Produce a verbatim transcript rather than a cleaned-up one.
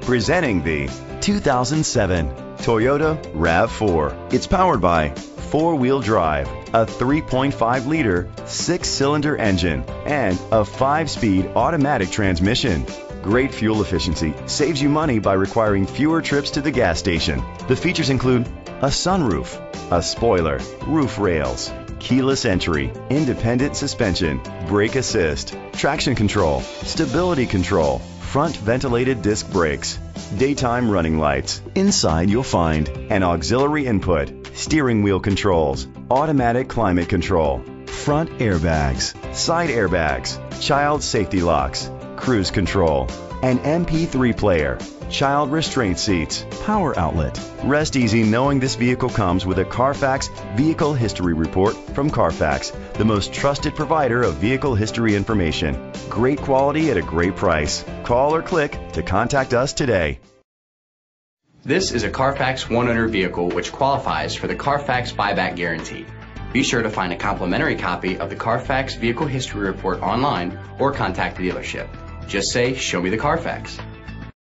Presenting the two thousand seven Toyota RAV four. It's powered by four-wheel drive, a three point five liter six-cylinder engine, and a five-speed automatic transmission. Great fuel efficiency saves you money by requiring fewer trips to the gas station. The features include a sunroof, a spoiler, roof rails, keyless entry, independent suspension, brake assist, traction control, stability control, front ventilated disc brakes, daytime running lights. Inside you'll find an auxiliary input, steering wheel controls, automatic climate control, front airbags, side airbags, child safety locks, cruise control, an M P three player, child restraint seats, power outlet. Rest easy knowing this vehicle comes with a Carfax Vehicle History Report from Carfax, the most trusted provider of vehicle history information. Great quality at a great price. Call or click to contact us today. This is a Carfax One Owner vehicle which qualifies for the Carfax Buyback Guarantee. Be sure to find a complimentary copy of the Carfax Vehicle History Report online or contact the dealership. Just say, "Show me the Carfax."